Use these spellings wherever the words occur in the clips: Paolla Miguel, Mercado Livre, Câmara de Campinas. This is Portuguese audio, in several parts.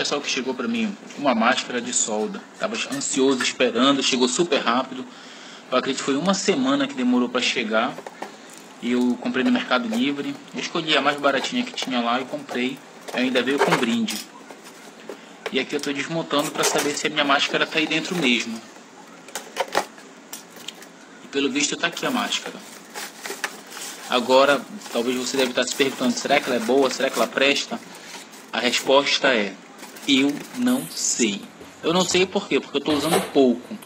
olha só o que chegou para mim, uma máscara de solda. Tava ansioso, esperando, chegou super rápido. Eu acredito que foi uma semana que demorou para chegar. Eu comprei no Mercado Livre, eu escolhi a mais baratinha que tinha lá e comprei. Eu ainda veio com brinde. E aqui eu estou desmontando para saber se a minha máscara está aí dentro mesmo. E pelo visto está aqui a máscara. Agora, talvez você deve estar se perguntando, será que ela é boa? Será que ela presta? A resposta é, eu não sei. Eu não sei por quê, porque eu estou usando pouco.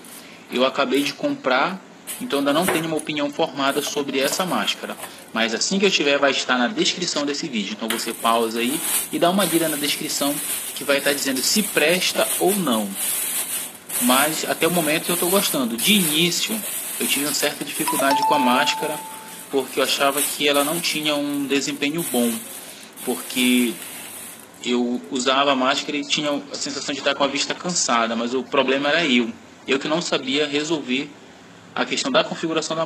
Eu acabei de comprar, então ainda não tenho uma opinião formada sobre essa máscara. Mas assim que eu tiver, vai estar na descrição desse vídeo. Então você pausa aí e dá uma lida na descrição que vai estar dizendo se presta ou não. Mas até o momento eu estou gostando. De início, eu tive uma certa dificuldade com a máscara, porque eu achava que ela não tinha um desempenho bom. Porque eu usava a máscara e tinha a sensação de estar com a vista cansada, mas o problema era eu. Eu que não sabia resolver a questão da configuração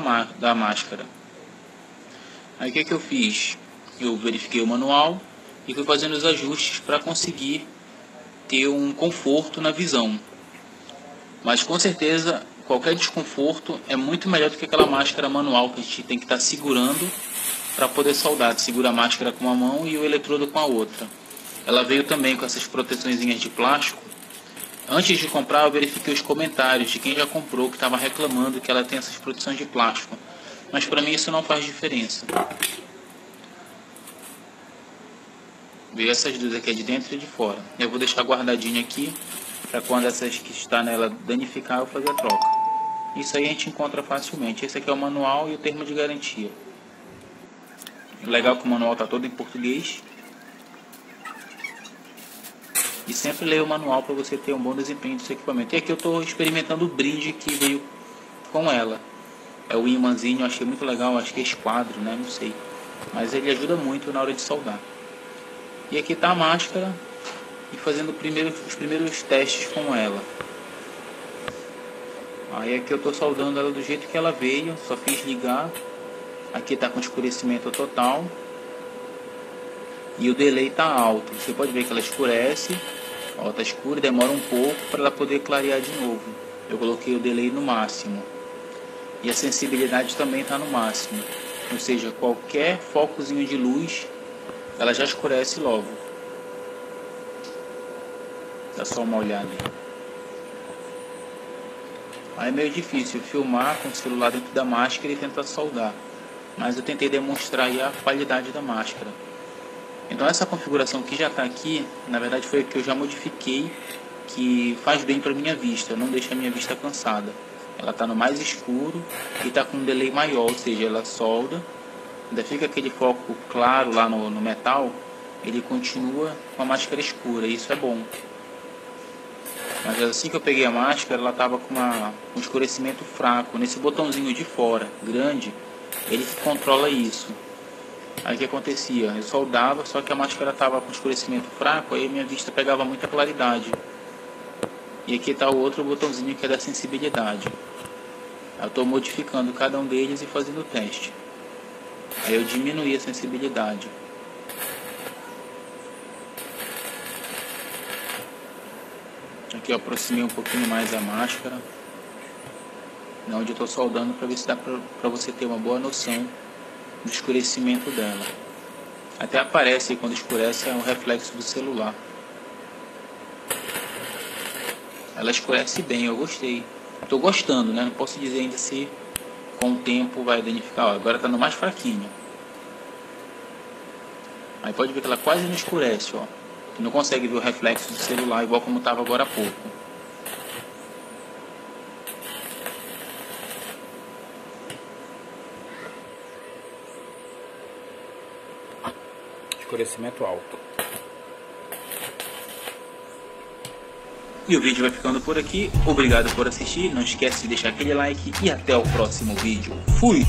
da máscara. Aí o que eu fiz? Eu verifiquei o manual e fui fazendo os ajustes para conseguir ter um conforto na visão. Mas com certeza qualquer desconforto é muito melhor do que aquela máscara manual que a gente tem que estar segurando para poder soldar. Segura a máscara com uma mão e o eletrodo com a outra. Ela veio também com essas proteçõezinhas de plástico. Antes de comprar, eu verifiquei os comentários de quem já comprou, que estava reclamando que ela tem essas proteções de plástico. Mas para mim isso não faz diferença. Veio essas duas aqui, de dentro e de fora. Eu vou deixar guardadinha aqui, para quando essas que está nela danificar, eu fazer a troca. Isso aí a gente encontra facilmente. Esse aqui é o manual e o termo de garantia. Legal que o manual está todo em português. E sempre leia o manual para você ter um bom desempenho do seu equipamento. E aqui eu estou experimentando o brinde que veio com ela. É o imãzinho, eu achei muito legal, acho que é esquadro, né? Não sei. Mas ele ajuda muito na hora de soldar. E aqui está a máscara. E fazendo os primeiros testes com ela. Aí aqui eu estou soldando ela do jeito que ela veio, só fiz ligar. Aqui está com escurecimento total. E o delay está alto. Você pode ver que ela escurece. Ó, tá escura, demora um pouco para ela poder clarear de novo. Eu coloquei o delay no máximo. E a sensibilidade também está no máximo. Ou seja, qualquer focozinho de luz, ela já escurece logo. Dá só uma olhada aí. Aí é meio difícil filmar com o celular dentro da máscara e tentar soldar. Mas eu tentei demonstrar aí a qualidade da máscara. Então essa configuração que já está aqui, na verdade foi a que eu já modifiquei, que faz bem para minha vista, não deixa a minha vista cansada. Ela está no mais escuro e está com um delay maior, ou seja, ela solda, ainda fica aquele foco claro lá no metal, ele continua com a máscara escura, e isso é bom. Mas assim que eu peguei a máscara, ela estava com um escurecimento fraco, nesse botãozinho de fora, grande, ele controla isso. Aí o que acontecia? Eu soldava, só que a máscara estava com escurecimento fraco, aí minha vista pegava muita claridade. E aqui está o outro botãozinho que é da sensibilidade. Eu estou modificando cada um deles e fazendo o teste. Aí eu diminuí a sensibilidade. Aqui eu aproximei um pouquinho mais a máscara. É onde eu estou soldando para ver se dá para você ter uma boa noção do escurecimento dela. Até aparece quando escurece, é um reflexo do celular. Ela escurece bem, eu gostei. Estou gostando, né? Não posso dizer ainda se com o tempo vai danificar. Ó, agora está no mais fraquinho. Aí pode ver que ela quase não escurece, ó. Não consegue ver o reflexo do celular igual como estava agora há pouco. Escurecimento alto. E o vídeo vai ficando por aqui. Obrigado por assistir. Não esquece de deixar aquele like e até o próximo vídeo. Fui!